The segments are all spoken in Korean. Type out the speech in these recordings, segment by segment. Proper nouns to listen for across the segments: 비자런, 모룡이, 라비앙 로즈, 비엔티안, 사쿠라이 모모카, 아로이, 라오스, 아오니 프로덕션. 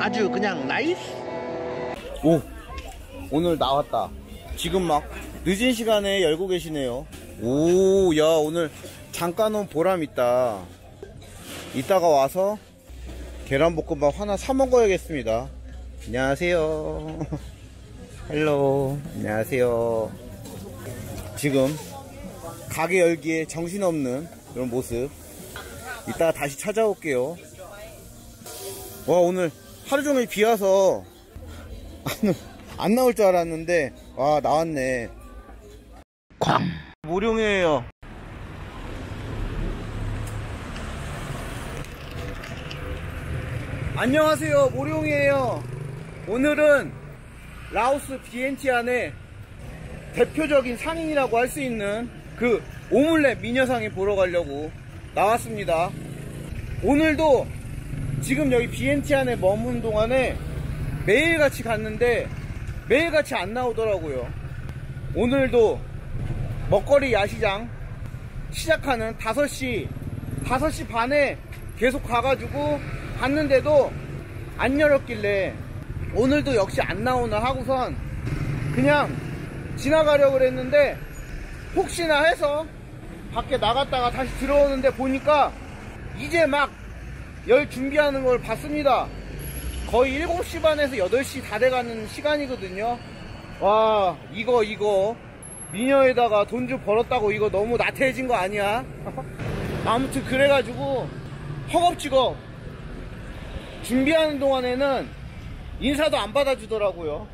아주 그냥 나이스. 오, 오늘 나왔다. 지금 막 늦은 시간에 열고 계시네요. 오, 야, 오늘 잠깐 온 보람 있다. 이따가 와서 계란볶음밥 하나 사 먹어야겠습니다. 안녕하세요. 헬로, 안녕하세요. 지금 가게 열기에 정신없는 이런 모습, 이따가 다시 찾아올게요. 와, 오늘 하루종일 비와서 안 나올 줄 알았는데, 와, 나왔네. 꽝. 모룡이에요. 안녕하세요, 모룡이에요. 오늘은 라오스 비엔티안의 대표적인 상인이라고 할 수 있는 그 오믈렛 미녀상에 보러 가려고 나왔습니다. 오늘도 지금 여기 비엔티안에 머문 동안에 매일같이 갔는데 매일같이 안 나오더라고요. 오늘도 먹거리 야시장 시작하는 5시 반에 계속 가가지고 봤는데도 안 열었길래 오늘도 역시 안 나오나 하고선 그냥 지나가려고 그랬는데, 혹시나 해서 밖에 나갔다가 다시 들어오는데 보니까 이제 막 열 준비하는 걸 봤습니다. 거의 7시 반에서 8시 다 돼가는 시간이거든요. 와, 이거 미녀에다가 돈 좀 벌었다고 이거 너무 나태해진 거 아니야? 아무튼 그래가지고 허겁지겁 준비하는 동안에는 인사도 안 받아주더라고요.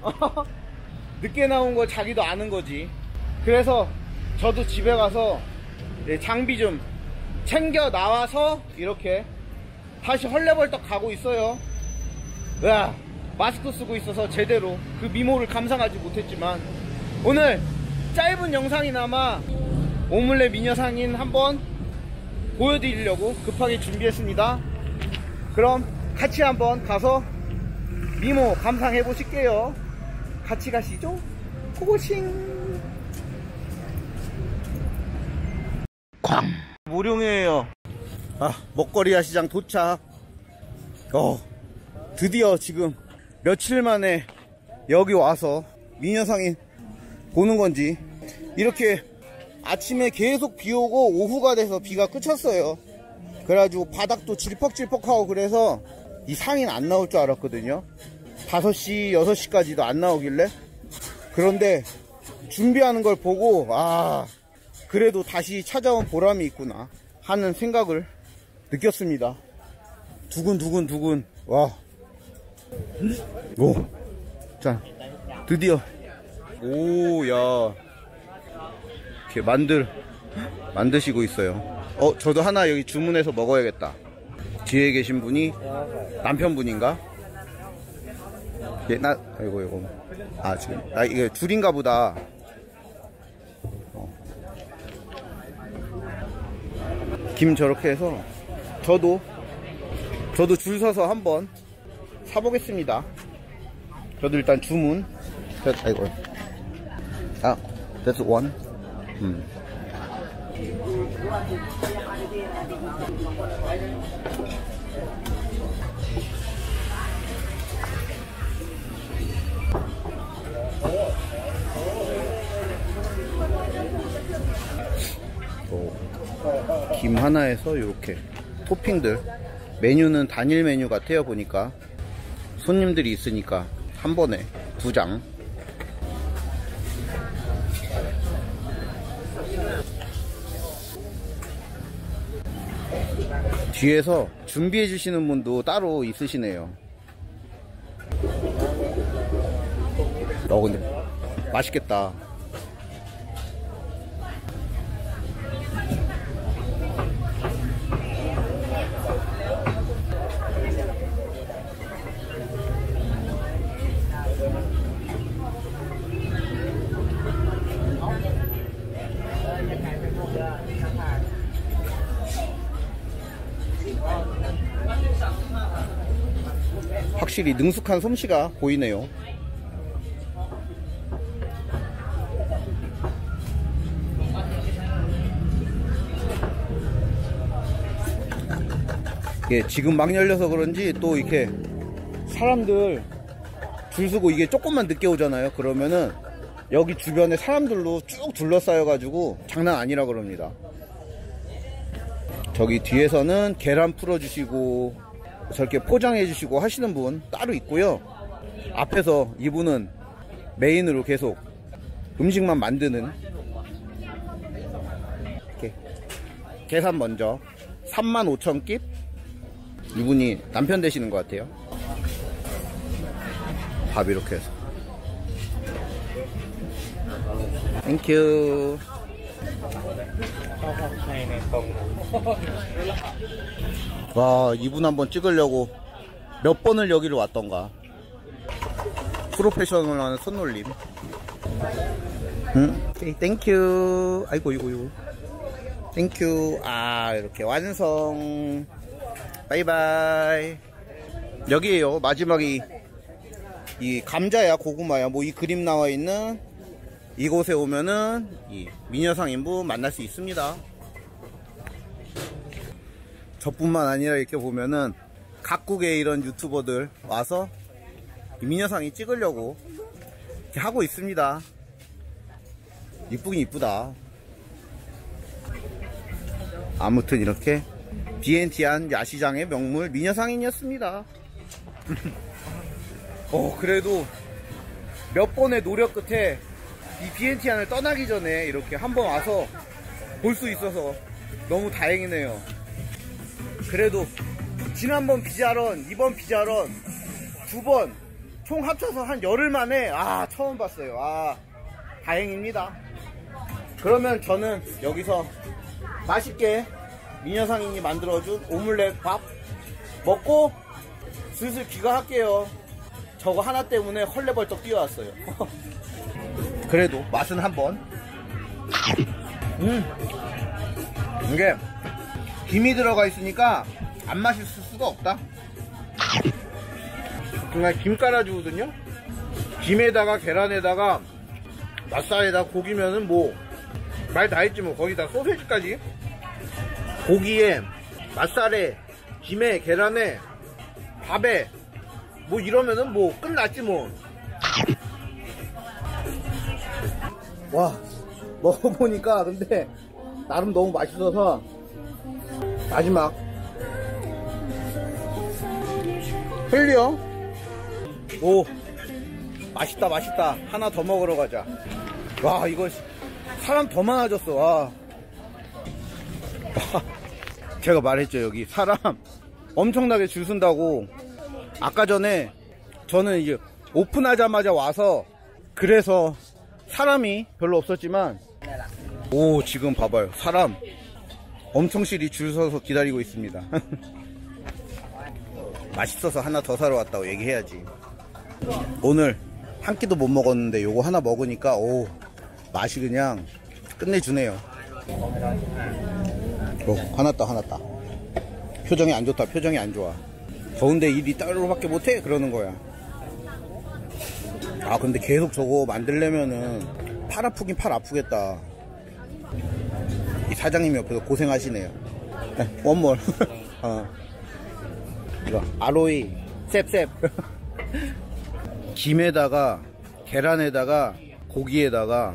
늦게 나온 걸 자기도 아는 거지. 그래서 저도 집에 가서 장비 좀 챙겨 나와서 이렇게 다시 헐레벌떡 가고 있어요. 으아, 마스크 쓰고 있어서 제대로 그 미모를 감상하지 못했지만, 오늘 짧은 영상이나마 오믈렛 미녀상인 한번 보여드리려고 급하게 준비했습니다. 그럼 같이 한번 가서 미모 감상해 보실게요. 같이 가시죠. 고고싱. 쾅. 모룡이에요. 아, 먹거리 야시장 도착. 드디어 지금 며칠 만에 여기 와서 미녀상인 보는 건지, 이렇게 아침에 계속 비 오고 오후가 돼서 비가 그쳤어요. 그래가지고 바닥도 질퍽질퍽하고, 그래서 이 상인 안 나올 줄 알았거든요. 5시, 6시까지도 안 나오길래. 그런데 준비하는 걸 보고, 아, 그래도 다시 찾아온 보람이 있구나 하는 생각을 느꼈습니다. 두근두근두근. 와. 오. 자, 드디어. 오, 야. 이렇게 만드시고 있어요. 저도 하나 여기 주문해서 먹어야겠다. 뒤에 계신 분이 남편분인가? 예, 이거. 아, 지금. 이게 둘인가 보다. 김 저렇게 해서 저도 줄 서서 한번 사보겠습니다. 저도 일단 주문. 아이고. 아, that's one. 김 하나에서 이렇게 토핑들, 메뉴는 단일 메뉴 같아요. 보니까 손님들이 있으니까 한 번에 2장. 뒤에서 준비해 주시는 분도 따로 있으시네요. 근데 맛있겠다. 확실히 능숙한 솜씨가 보이네요. 예, 지금 막 열려서 그런지 또 이렇게 사람들 줄 서고 이게 조금만 늦게 오잖아요. 그러면은 여기 주변에 사람들로 쭉 둘러싸여가지고 장난 아니라 그럽니다. 저기 뒤에서는 계란 풀어주시고 저렇게 포장해주시고 하시는 분 따로 있고요. 앞에서 이분은 메인으로 계속 음식만 만드는, 이렇게 계산 먼저 35,000킵. 이분이 남편 되시는 것 같아요. 밥 이렇게 해서 땡큐. 와, 이분 한번 찍으려고 몇 번을 여기를 왔던가. 프로페셔널한 손놀림. 응? 오케이, 땡큐. 아이고 이거 땡큐. 아, 이렇게 완성. 바이바이. 여기에요, 마지막이 이 감자야 고구마야 뭐 이 그림 나와 있는 이곳에 오면은 이 미녀상인부 만날 수 있습니다. 저뿐만 아니라 이렇게 보면은 각국의 이런 유튜버들 와서 이 미녀상이 찍으려고 이렇게 하고 있습니다. 이쁘긴 이쁘다. 아무튼 이렇게 비엔티안 야시장의 명물 미녀상인이었습니다. 그래도 몇 번의 노력 끝에 이 비엔티안을 떠나기 전에 이렇게 한번 와서 볼 수 있어서 너무 다행이네요. 그래도 지난번 비자런, 이번 비자런 두 번 총 합쳐서 한 열흘 만에 처음 봤어요. 다행입니다. 그러면 저는 여기서 맛있게 미녀상인이 만들어준 오믈렛 밥 먹고 슬슬 귀가할게요. 저거 하나 때문에 헐레벌떡 뛰어왔어요. 그래도 맛은 한번. 이게 김이 들어가 있으니까 안 맛있을 수가 없다. 그냥 김 깔아주거든요. 김에다가 계란에다가 맛살에다 고기면은 뭐 말 다 했지 뭐. 거기다 소세지까지. 고기에 맛살에 김에 계란에 밥에 뭐 이러면은 뭐 끝났지 뭐. 와, 먹어보니까 근데 나름 너무 맛있어서 마지막 흘려. 오, 맛있다 맛있다. 하나 더 먹으러 가자. 와, 이거 사람 더 많아졌어. 와, 제가 말했죠, 여기 사람 엄청나게 줄 쓴다고. 아까 전에 저는 이제 오픈하자마자 와서 그래서 사람이 별로 없었지만, 오, 지금 봐봐요. 사람 엄청 실이 줄 서서 기다리고 있습니다. 맛있어서 하나 더 사러 왔다고 얘기해야지. 오늘 한 끼도 못 먹었는데 요거 하나 먹으니까 오, 맛이 그냥 끝내주네요. 화났다 화났다. 표정이 안 좋다. 표정이 안 좋아. 더운데 일이 따로밖에 못해 그러는 거야. 근데 계속 저거 만들려면은 팔 아프긴 팔 아프겠다. 이 사장님이 옆에서 고생하시네요. 원몰. 이거 아로이 셉셉. 김에다가 계란에다가 고기에다가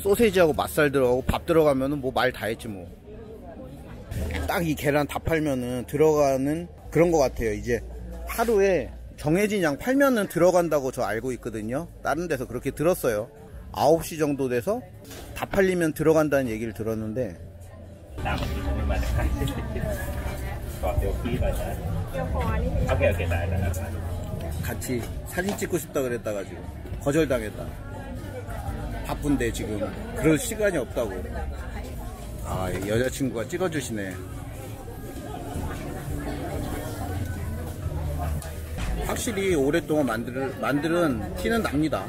소세지하고 맛살 들어가고 밥 들어가면은 뭐 말 다 했지 뭐. 딱 이 계란 다 팔면은 들어가는 그런 것 같아요. 이제 하루에 정해진 양 팔면은 들어간다고 저 알고 있거든요. 다른 데서 그렇게 들었어요. 9시 정도 돼서 다 팔리면 들어간다는 얘기를 들었는데. 같이 사진 찍고 싶다 그랬다가 지금 거절당했다. 바쁜데 지금 그럴 시간이 없다고. 여자친구가 찍어주시네. 확실히 오랫동안 만들은 티는 납니다.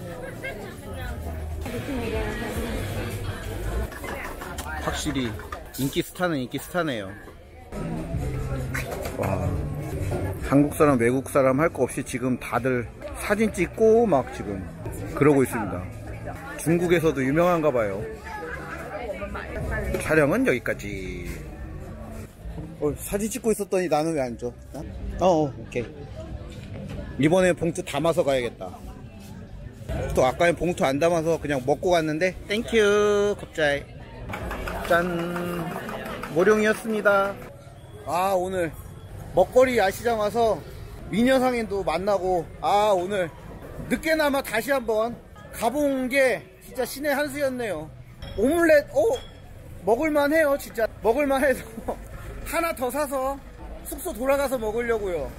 확실히 인기 스타는 인기 스타네요. 와, 한국 사람 외국 사람 할 거 없이 지금 다들 사진 찍고 막 지금 그러고 있습니다. 중국에서도 유명한가 봐요. 촬영은 여기까지. 사진 찍고 있었더니 나는 왜 안 줘? 오케이. 이번에 봉투 담아서 가야겠다. 또 아까는 봉투 안 담아서 그냥 먹고 갔는데 땡큐 갑자기. 짠, 모룡이었습니다. 아, 오늘 먹거리 야시장 와서 미녀상인도 만나고, 아, 오늘 늦게나마 다시 한번 가본 게 진짜 신의 한 수였네요. 오믈렛 먹을만 해요. 진짜 먹을만 해서 하나 더 사서 숙소 돌아가서 먹으려고요.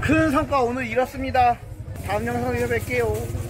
큰 성과 오늘 이렇습니다. 다음 영상에서 뵐게요.